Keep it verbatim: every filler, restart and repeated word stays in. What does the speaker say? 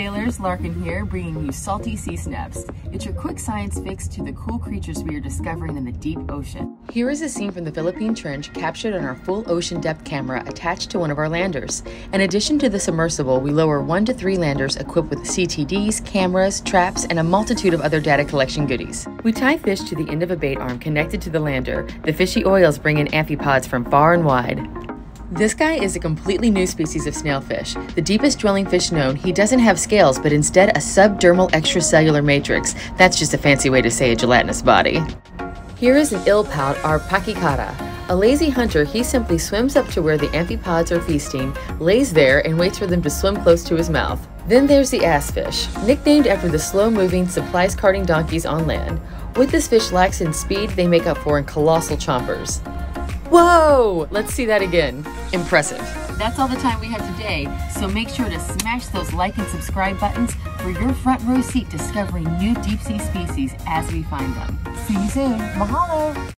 Sailors, Larkin here, bringing you Salty Sea Snaps. It's your quick science fix to the cool creatures we are discovering in the deep ocean. Here is a scene from the Philippine Trench captured on our full ocean depth camera attached to one of our landers. In addition to the submersible, we lower one to three landers equipped with C T Ds, cameras, traps, and a multitude of other data collection goodies. We tie fish to the end of a bait arm connected to the lander. The fishy oils bring in amphipods from far and wide. This guy is a completely new species of snail fish. The deepest dwelling fish known, he doesn't have scales, but instead a subdermal extracellular matrix. That's just a fancy way to say a gelatinous body. Here is an illpout, our Pachikara. A lazy hunter, he simply swims up to where the amphipods are feasting, lays there, and waits for them to swim close to his mouth. Then there's the ass fish, nicknamed after the slow-moving, supplies-carting donkeys on land. What this fish lacks in speed, they make up for in colossal chompers. Whoa! Let's see that again. Impressive. That's all the time we have today, so make sure to smash those like and subscribe buttons for your front row seat discovering new deep sea species as we find them. See you soon. Mahalo!